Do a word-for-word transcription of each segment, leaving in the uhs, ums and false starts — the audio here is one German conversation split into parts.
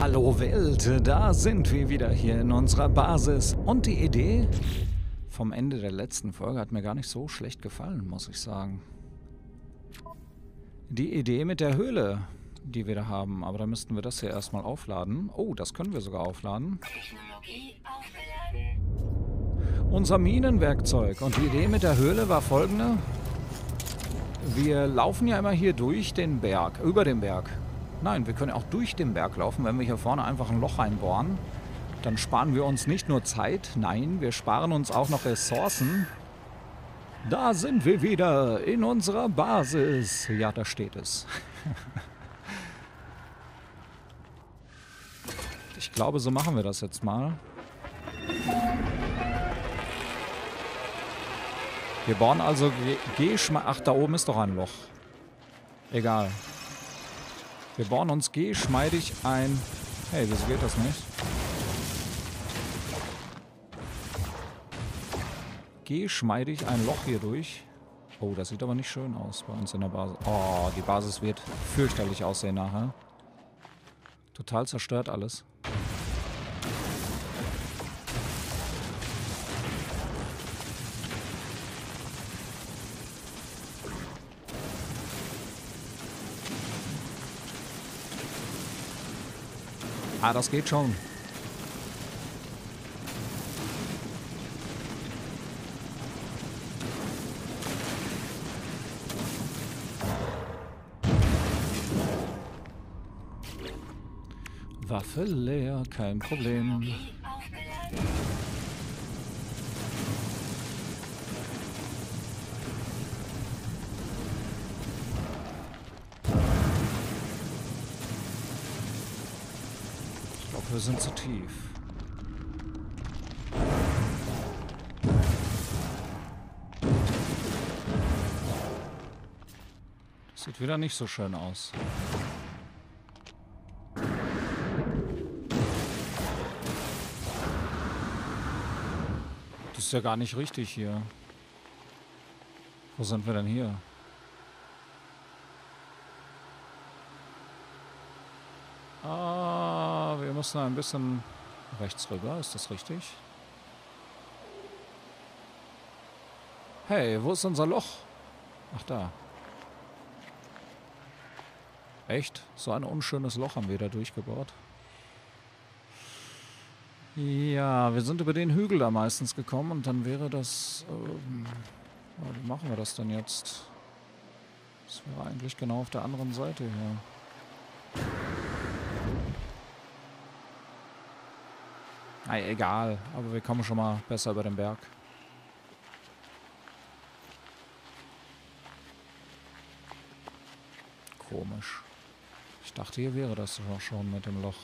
Hallo Welt, da sind wir wieder hier in unserer Basis. Und die Idee vom Ende der letzten Folge hat mir gar nicht so schlecht gefallen, muss ich sagen. Die Idee mit der Höhle, die wir da haben. Aber da müssten wir das hier erstmal aufladen. Oh, das können wir sogar aufladen. Technologie aufgeladen. Unser Minenwerkzeug. Und die Idee mit der Höhle war folgende. Wir laufen ja immer hier durch den Berg, über den Berg. Nein, wir können auch durch den Berg laufen, wenn wir hier vorne einfach ein Loch einbohren. Dann sparen wir uns nicht nur Zeit, nein, wir sparen uns auch noch Ressourcen. Da sind wir wieder in unserer Basis. Ja, da steht es. Ich glaube, so machen wir das jetzt mal. Wir bohren also Geschmack... Ach, da oben ist doch ein Loch. Egal. Wir bohren uns geschmeidig ein... Hey, wieso geht das nicht? Geschmeidig ein Loch hier durch. Oh, das sieht aber nicht schön aus bei uns in der Basis. Oh, die Basis wird fürchterlich aussehen nachher. Total zerstört alles. Ah, das geht schon. Waffe leer, kein Problem. Wir sind zu tief. Das sieht wieder nicht so schön aus. Das ist ja gar nicht richtig hier. Wo sind wir denn hier? Wir müssen ein bisschen rechts rüber, ist das richtig? Hey, wo ist unser Loch? Ach, da. Echt? So ein unschönes Loch haben wir da durchgebaut. Ja, wir sind über den Hügel da meistens gekommen und dann wäre das... Ähm, wie machen wir das denn jetzt? Das wäre eigentlich genau auf der anderen Seite hier. Egal, aber wir kommen schon mal besser über den Berg. Komisch. Ich dachte, hier wäre das schon mit dem Loch.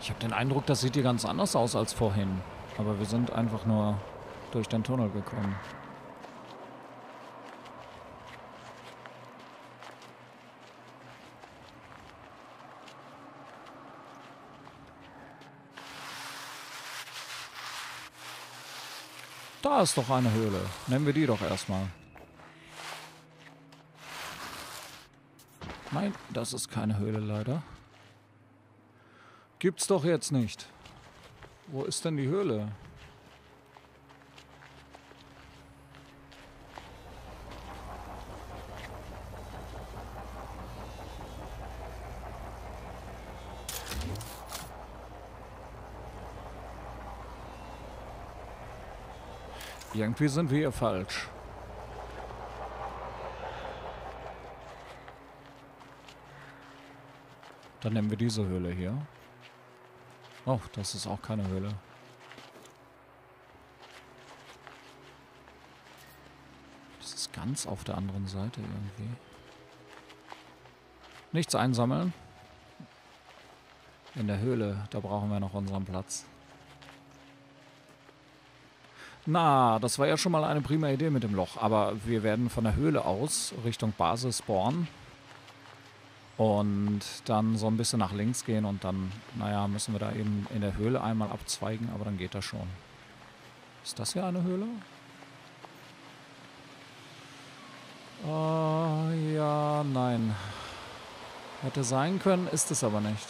Ich habe den Eindruck, das sieht hier ganz anders aus als vorhin. Aber wir sind einfach nur durch den Tunnel gekommen. Da ist doch eine Höhle. Nehmen wir die doch erstmal. Nein, das ist keine Höhle leider. Gibt's doch jetzt nicht. Wo ist denn die Höhle? Irgendwie sind wir hier falsch. Dann nehmen wir diese Höhle hier. Oh, das ist auch keine Höhle. Das ist ganz auf der anderen Seite irgendwie. Nichts einsammeln. In der Höhle, da brauchen wir noch unseren Platz. Na, das war ja schon mal eine prima Idee mit dem Loch. Aber wir werden von der Höhle aus Richtung Basis spawnen. Und dann so ein bisschen nach links gehen und dann, naja, müssen wir da eben in der Höhle einmal abzweigen, aber dann geht das schon. Ist das hier eine Höhle? Äh, ja, nein. Hätte sein können, ist es aber nicht.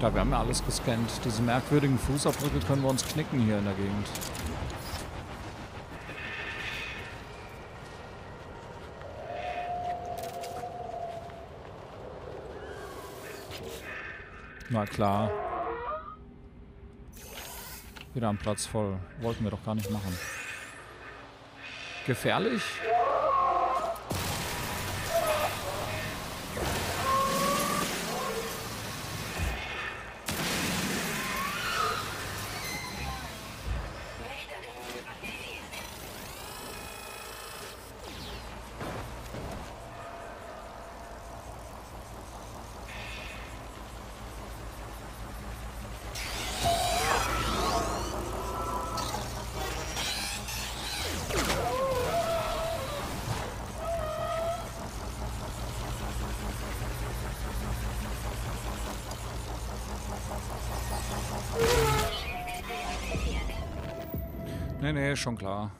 Da, wir haben ja alles gescannt. Diese merkwürdigen Fußabdrücke können wir uns knicken hier in der Gegend. Na klar. Wieder am Platz voll. Wollten wir doch gar nicht machen. Gefährlich? Nee, nee, schon klar.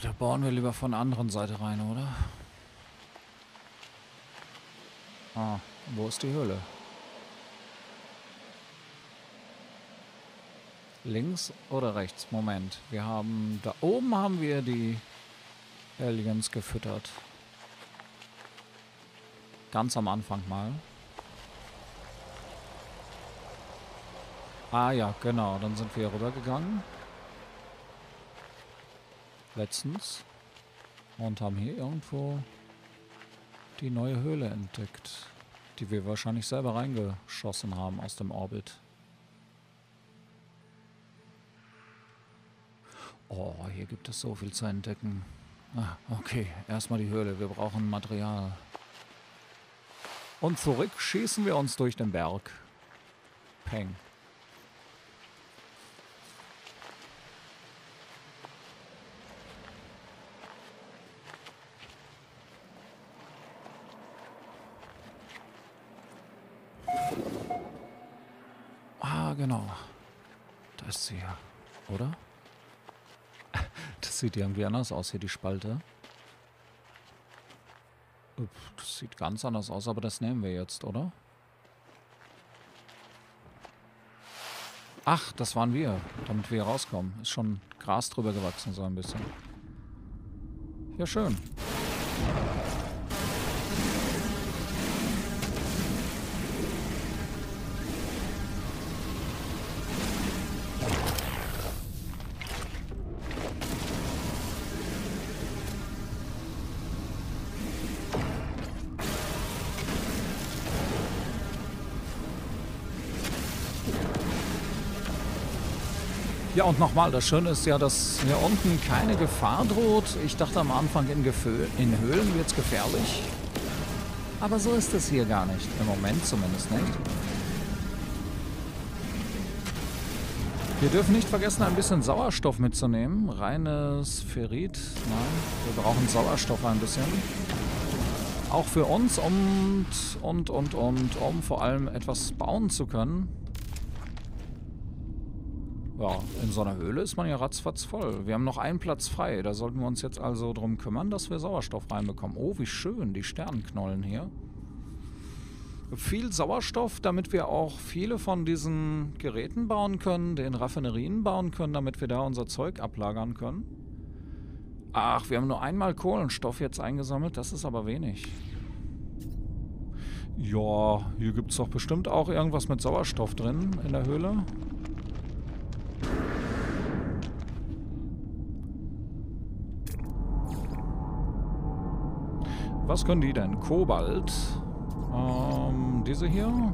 Da bauen wir lieber von der anderen Seite rein, oder? Ah, wo ist die Höhle? Links oder rechts? Moment, wir haben... Da oben haben wir die Aliens gefüttert. Ganz am Anfang mal. Ah ja, genau, dann sind wir rübergegangen. Letztens und haben hier irgendwo die neue Höhle entdeckt, die wir wahrscheinlich selber reingeschossen haben aus dem Orbit. Oh, hier gibt es so viel zu entdecken. Ah, okay, erstmal die Höhle, wir brauchen Material. Und zurück schießen wir uns durch den Berg. Peng. Genau. Da ist sie ja, oder? Das sieht irgendwie anders aus hier, die Spalte. Das sieht ganz anders aus, aber das nehmen wir jetzt, oder? Ach, das waren wir, damit wir hier rauskommen. Ist schon Gras drüber gewachsen, so ein bisschen. Ja, schön. Ja, und nochmal, das Schöne ist ja, dass hier unten keine Gefahr droht. Ich dachte am Anfang, in, in Höhlen wird es gefährlich. Aber so ist es hier gar nicht. Im Moment zumindest nicht. Wir dürfen nicht vergessen, ein bisschen Sauerstoff mitzunehmen. Reines Ferrit. Nein, wir brauchen Sauerstoff ein bisschen. auch für uns und, und, und, und, um vor allem etwas bauen zu können. Ja, in so einer Höhle ist man ja ratzfatz voll. Wir haben noch einen Platz frei. Da sollten wir uns jetzt also drum kümmern, dass wir Sauerstoff reinbekommen. Oh, wie schön, die Sternenknollen hier. Viel Sauerstoff, damit wir auch viele von diesen Geräten bauen können, den Raffinerien bauen können, damit wir da unser Zeug ablagern können. Ach, wir haben nur einmal Kohlenstoff jetzt eingesammelt. Das ist aber wenig. Ja, hier gibt es doch bestimmt auch irgendwas mit Sauerstoff drin in der Höhle. Was können die denn? Kobalt. Ähm, diese hier.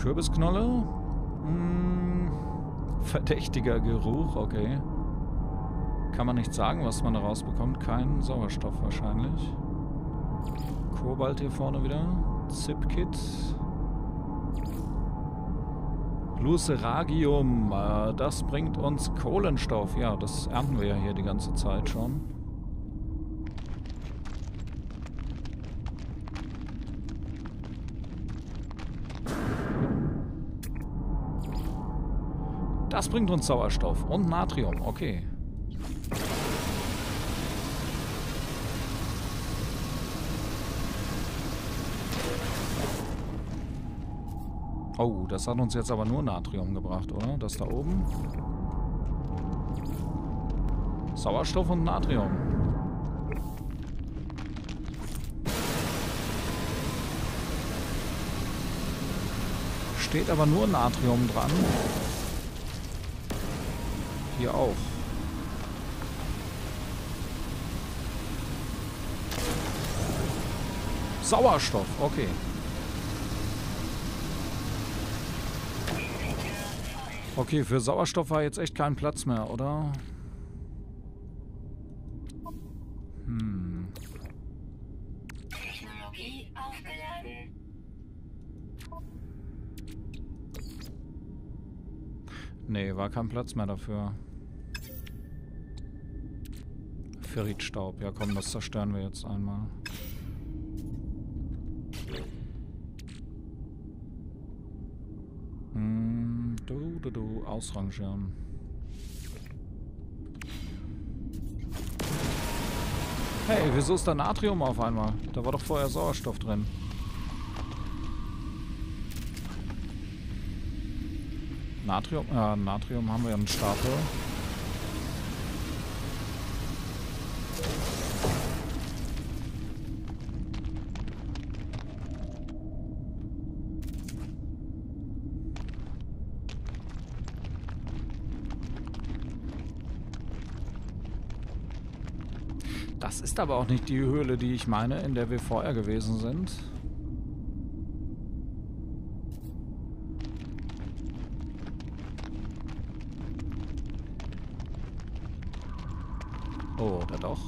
Kürbisknolle. Hm, verdächtiger Geruch, okay. Kann man nicht sagen, was man da rausbekommt. Kein Sauerstoff wahrscheinlich. Kobalt hier vorne wieder. Zipkit. Luceragium. Äh, das bringt uns Kohlenstoff. Ja, das ernten wir ja hier die ganze Zeit schon. Das bringt uns Sauerstoff und Natrium, okay. Oh, das hat uns jetzt aber nur Natrium gebracht, oder? Das da oben. Sauerstoff und Natrium. Steht aber nur Natrium dran. Hier auch. Sauerstoff, okay. Okay, für Sauerstoff war jetzt echt kein Platz mehr, oder? Hm. Technologie aufgeladen. Nee, war kein Platz mehr dafür. Ferritstaub. Ja komm, das zerstören wir jetzt einmal. Hm, du, du, du, ausrangieren. Hey, wieso ist da Natrium auf einmal? Da war doch vorher Sauerstoff drin. Natrium, äh, Natrium haben wir einen Stapel. Das ist aber auch nicht die Höhle, die ich meine, in der wir vorher gewesen sind. Oder doch?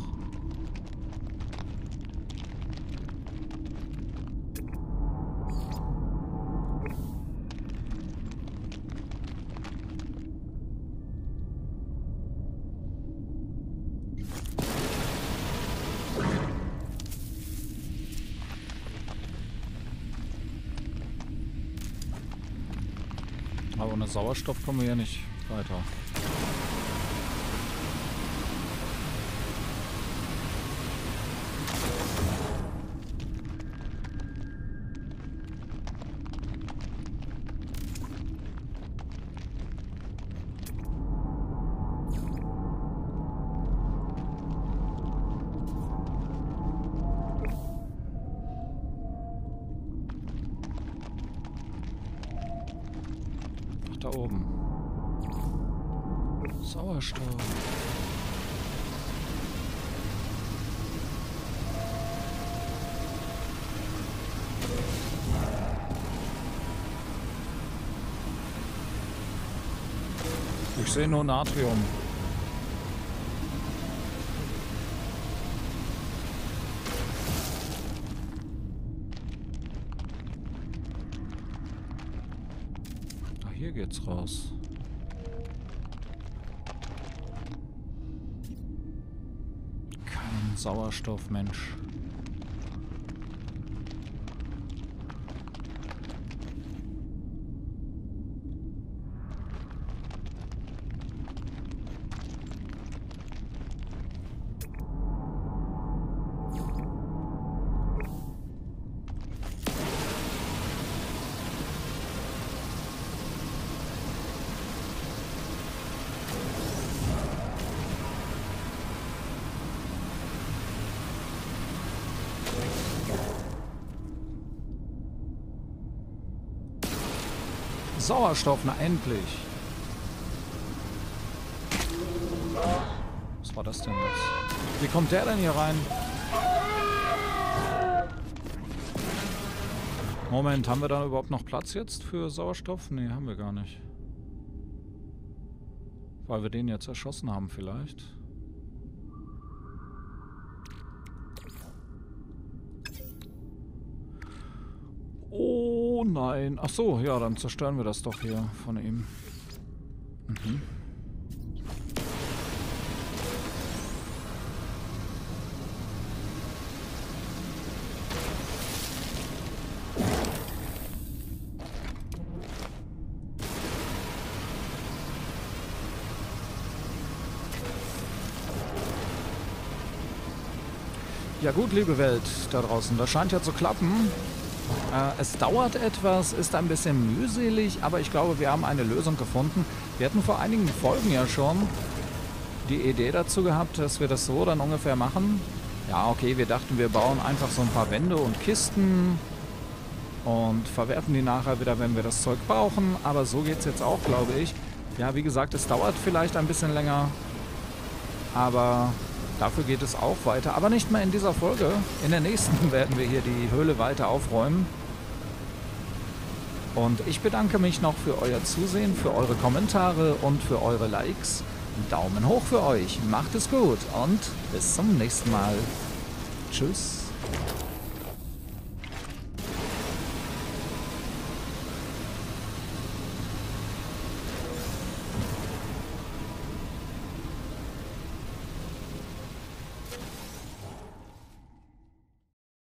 Aber ohne Sauerstoff kommen wir ja nicht weiter. Da oben. Sauerstoff. Ich sehe nur Natrium. Hier geht's raus. Kein Sauerstoff, Mensch. Sauerstoff, na endlich. Was war das denn jetzt? Wie kommt der denn hier rein? Moment, haben wir da überhaupt noch Platz jetzt für Sauerstoff? Ne, haben wir gar nicht. Weil wir den jetzt erschossen haben vielleicht. Oh nein. Ach so, ja, dann zerstören wir das doch hier von ihm. Mhm. Ja gut, liebe Welt da draußen, das scheint ja zu klappen. Äh, es dauert etwas, ist ein bisschen mühselig, aber ich glaube, wir haben eine Lösung gefunden. Wir hatten vor einigen Folgen ja schon die Idee dazu gehabt, dass wir das so dann ungefähr machen. Ja, okay, wir dachten, wir bauen einfach so ein paar Wände und Kisten und verwerten die nachher wieder, wenn wir das Zeug brauchen. Aber so geht es jetzt auch, glaube ich. Ja, wie gesagt, es dauert vielleicht ein bisschen länger, aber... Dafür geht es auch weiter, aber nicht mehr in dieser Folge. In der nächsten werden wir hier die Höhle weiter aufräumen. Und ich bedanke mich noch für euer Zusehen, für eure Kommentare und für eure Likes. Daumen hoch für euch, macht es gut und bis zum nächsten Mal. Tschüss.